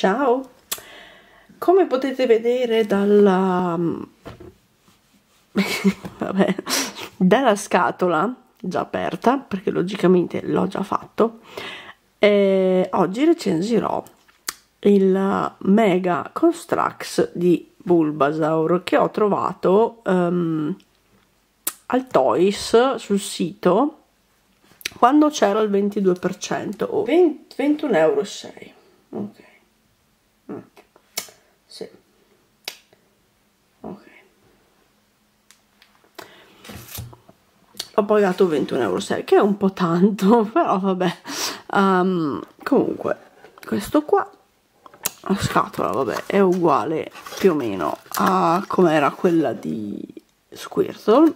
Ciao! Come potete vedere dalla scatola già aperta, perché logicamente l'ho già fatto, oggi recensirò il Mega Construx di Bulbasaur che ho trovato al Toys sul sito quando c'era il 22% o 21,6 €. Ok. Sì. Ok. Ho pagato 21,6 €, che è un po' tanto, però vabbè. Comunque, questo qua, la scatola, vabbè, è uguale più o meno a come era quella di Squirtle.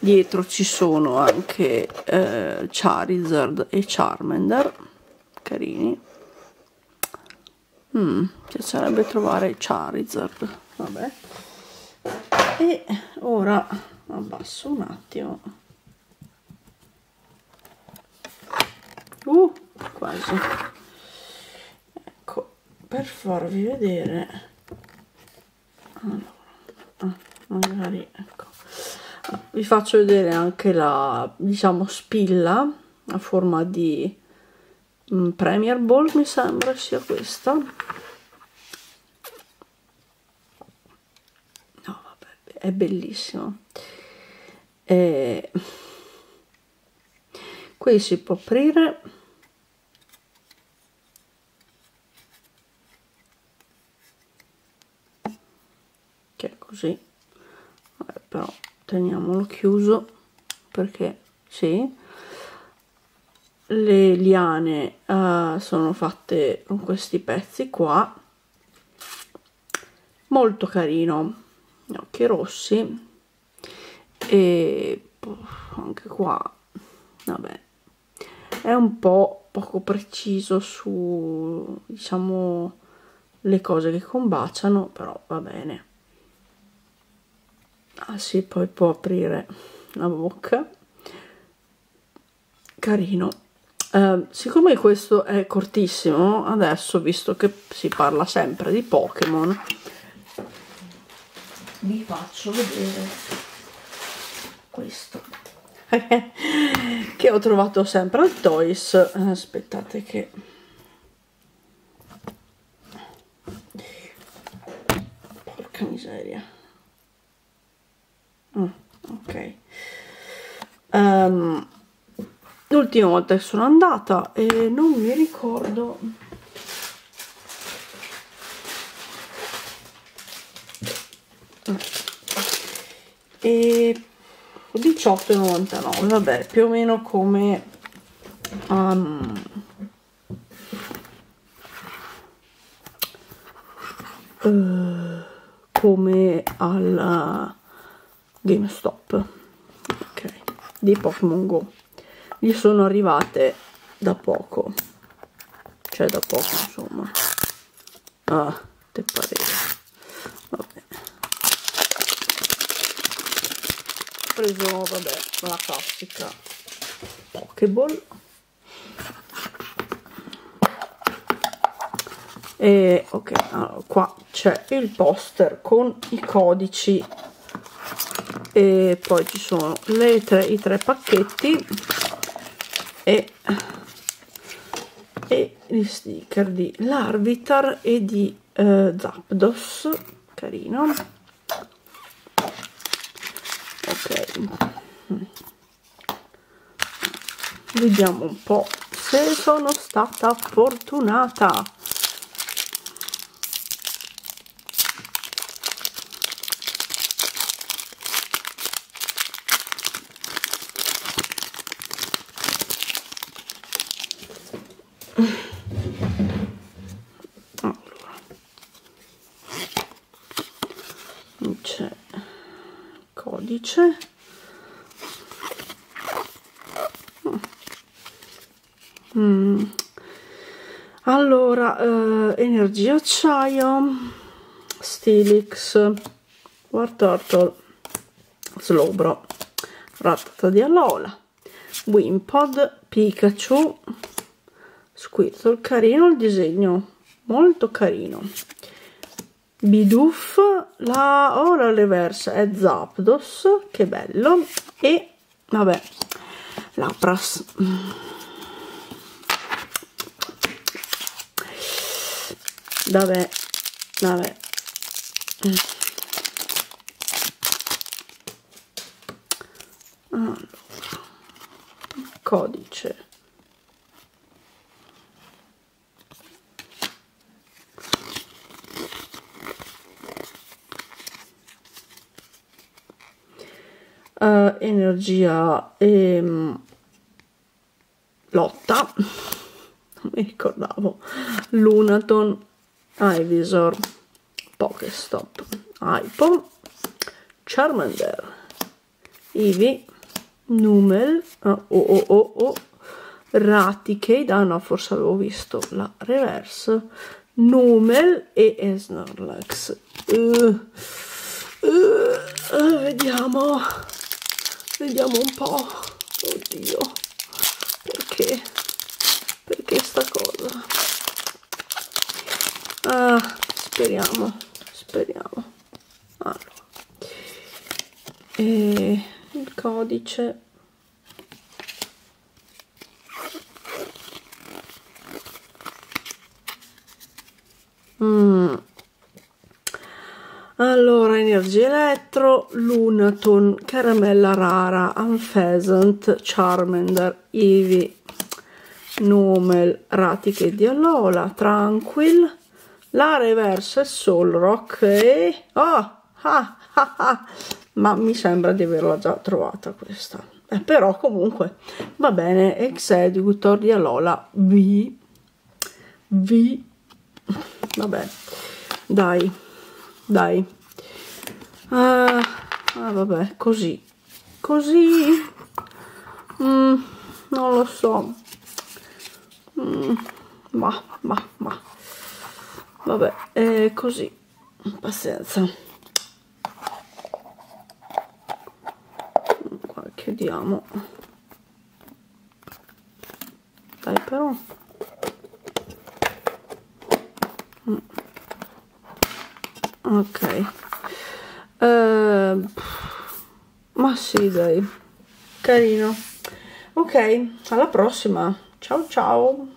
Dietro ci sono anche Charizard e Charmander, carini. Piacerebbe trovare Charizard, vabbè. E ora abbasso un attimo. Quasi. Ecco, per farvi vedere. Allora, magari, ecco. Vi faccio vedere anche la, diciamo, spilla a forma di Premier Ball, mi sembra sia questa. No, vabbè, è bellissima. Qui si può aprire. Che è così. Vabbè, però teniamolo chiuso perché sì. Le liane sono fatte con questi pezzi qua, molto carino, occhi rossi, e anche qua, vabbè, è un po' poco preciso su, diciamo, le cose che combaciano, però va bene. Ah sì, poi può aprire la bocca, carino. Siccome questo è cortissimo, adesso, visto che si parla sempre di Pokémon, vi faccio vedere questo che ho trovato sempre al Toys. Aspettate che porca miseria. Ok. L'ultima volta che sono andata e non mi ricordo e 18,99 €, vabbè, più o meno come come al GameStop, ok, di Pokémon Go. Gli sono arrivate da poco, cioè da poco, insomma. Ah, te pare. Vabbè. Ho preso, vabbè, la classica Pokéball. E ok, allora, qua c'è il poster con i codici e poi ci sono le i tre pacchetti. E gli sticker di Larvitar e di Zapdos, carino. Ok, vediamo un po' se sono stata fortunata. C'è codice, allora energia acciaio, Steelix, Wartortle, Slowbro, Raticate di Alola, Wimpod, Pikachu, Squirtle, carino il disegno, molto carino. Bidoof, la ora reversa è Zapdos, che bello. E vabbè, Lapras. Vabbè, vabbè. Allora, codice. Energia e lotta, non mi ricordavo. Lunaton, Eyevisor, Pokestop, Alpon, Charmander, Eevee, Numel, Raticate, ah no, forse avevo visto la reverse, Numel e Snorlax. Vediamo, vediamo un po'. Oddio, perché? Perché sta cosa? Ah, speriamo, speriamo. Allora. E il codice. Allora, energia elettro, Lunaton, caramella rara, Unfeasant, Charmander, Eevee, Numel, Raticate di Alola, Tranquil, la reversa è Soul Rock e... ma mi sembra di averla già trovata questa. Però comunque, va bene, Executor di Alola, vabbè, dai. Dai, vabbè, così, non lo so, ma, vabbè, è così, pazienza. Qua chiudiamo, dai però. Ok, ma sì dai, carino. Ok, alla prossima, ciao ciao.